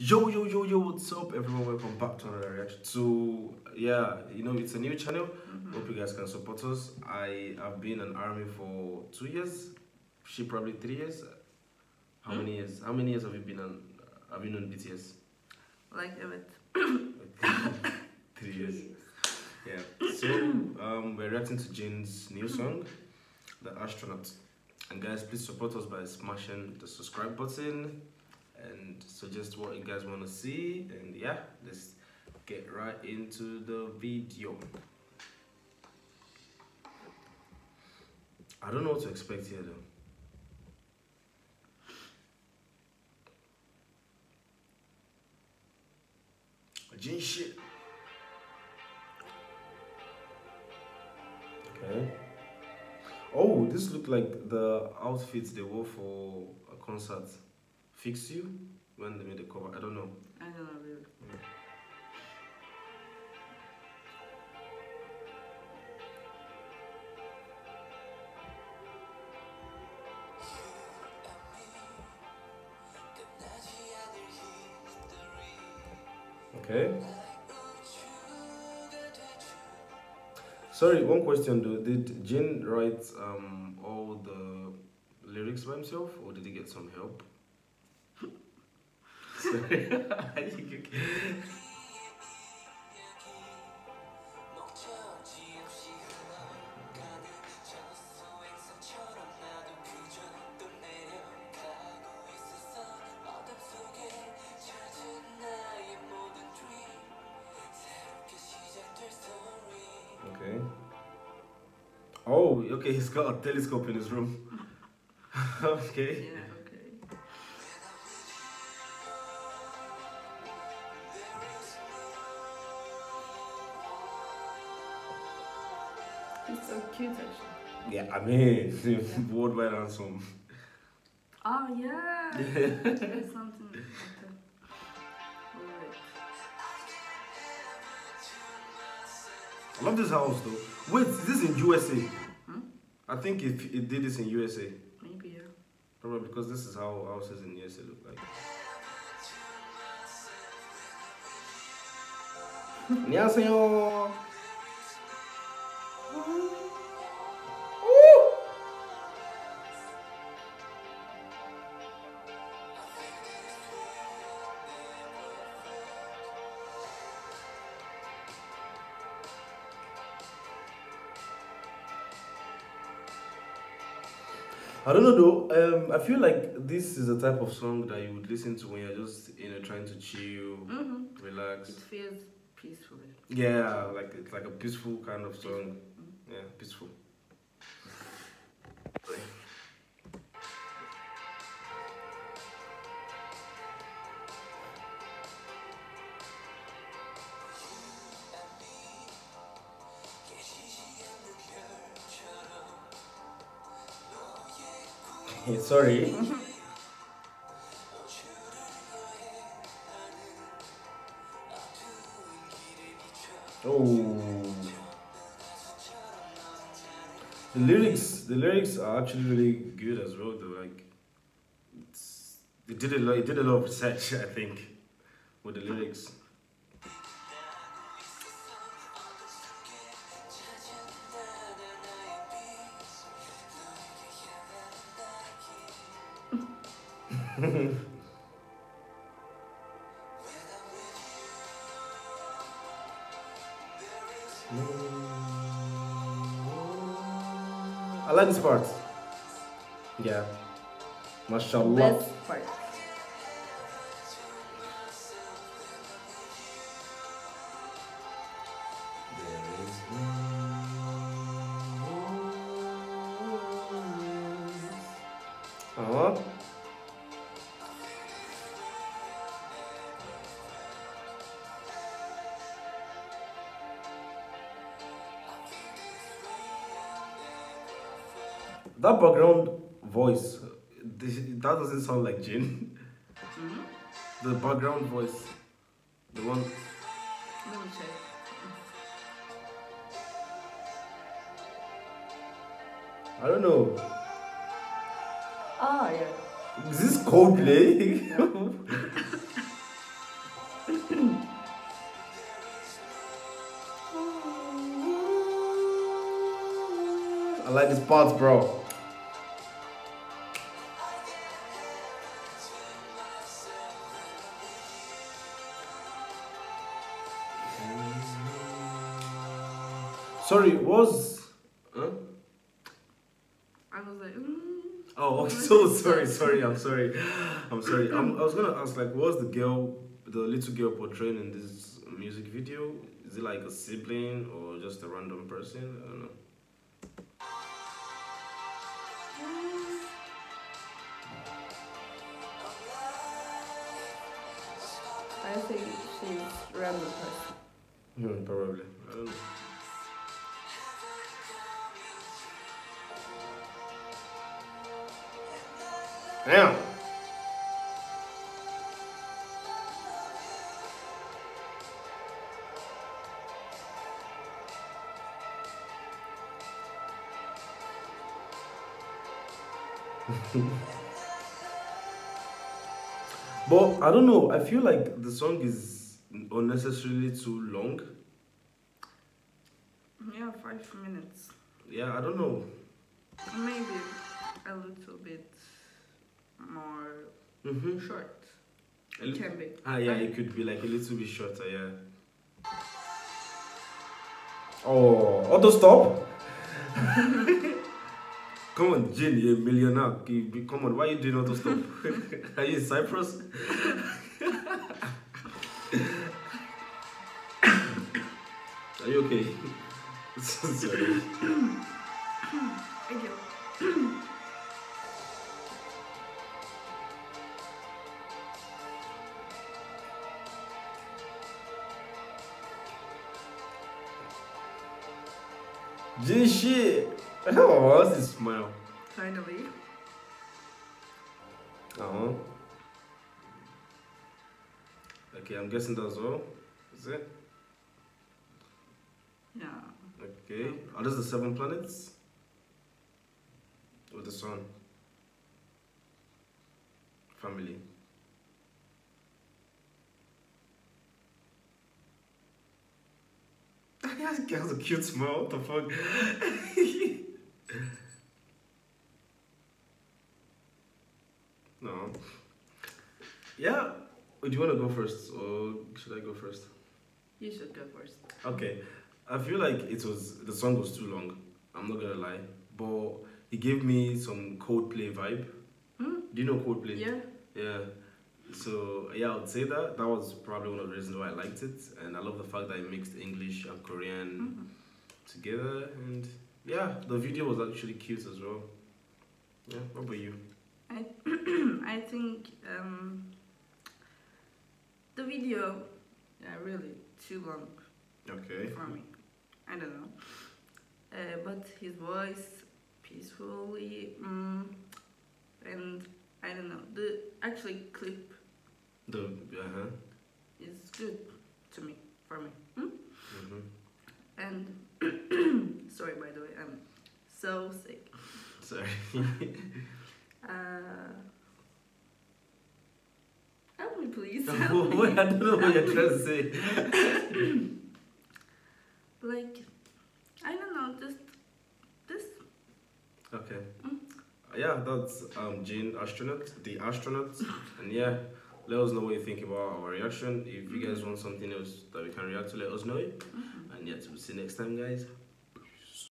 Yo, what's up everyone, welcome back to another reaction. So yeah, you know, it's a new channel. Hope you guys can support us. I have been an ARMY for 2 years, she probably 3 years. How many years have you been on BTS? Like a bit. 3 years. Yeah. So we're reacting to Jin's new song, The Astronaut. And guys, please support us by smashing the subscribe button and suggest what you guys want to see, and yeah, let's get right into the video. I don't know what to expect here though. Jin shit. Okay. Oh, this looked like the outfits they wore for a concert. Fix You, when they made the cover. I don't know really. Okay. Sorry, one question though. Did Jin write all the lyrics by himself, or did he get some help? Sorry. Okay. Oh, okay, he's got a telescope in his room. Okay. Yeah. It's so cute actually. Yeah, I mean, bored by ransom. Oh yeah! There's something like that. Alright. I love this house though. Wait, is this in USA? Hmm? I think it did this in USA. Maybe, yeah. Probably, because this is how houses in USA look like. 안녕하세요. I don't know though, I feel like this is the type of song that you would listen to when you're just, you know, trying to chill, relax. It feels peaceful. Yeah, like it's like a peaceful kind of song. Yeah, peaceful. Sorry. Oh, the lyrics are actually really good as well though. Like it did a lot of research, I think, with the lyrics. I like this part. Yeah. Mashallah. Best part. That background voice, that doesn't sound like Jin. The background voice, the one. Let me check. I don't know. Oh yeah. Is this Coldplay? Yeah. like these parts, bro. Sorry, was... Huh? I was like... Oh, I'm so sorry, I'm sorry. I was gonna ask, like, what's the little girl portrayed in this music video? Is it like a sibling or just a random person? I don't know. I think she's a random person. Yeah, probably. I don't know. Damn. But I don't know, I feel like the song is unnecessarily too long. Yeah, 5 minutes. Yeah, I don't know. Maybe a little bit more short. It can be. Ah, yeah, it could be like a little bit shorter, yeah. Oh, auto stop. Come on, Jin, you're a millionaire. Come on, why are you doing auto stop? Are you in Cyprus? Are you okay? Sorry. Thank you. Shit! Oh, what's this smile? Finally. Uh-huh. Okay, I'm guessing that's all. Is it? No. Okay. No. Are those the 7 planets? Or the sun? Family. This guy has a cute smile, what the fuck? No. Yeah. Do you want to go first or should I go first? You should go first. Okay. I feel like the song was too long. I'm not gonna lie. But it gave me some Coldplay vibe. Hmm? Do you know Coldplay? Yeah. Yeah. So yeah, I would say that was probably one of the reasons why I liked it, and I love the fact that it mixed English and Korean together, and yeah, the video was actually cute as well. Yeah, what about you? I think the video, yeah, really too long. Okay. For me, I don't know, but his voice peacefully and. I don't know, the actually clip is good to me, for me. And sorry, by the way, I'm so sick. Sorry. Help me, please. Help me. I don't know what you're trying to say. Like, I don't know, just this. Okay. Yeah, that's Jin, The Astronaut, and yeah, let us know what you think about our reaction. If you guys want something else that we can react to, let us know it. And yeah, we'll see you next time, guys.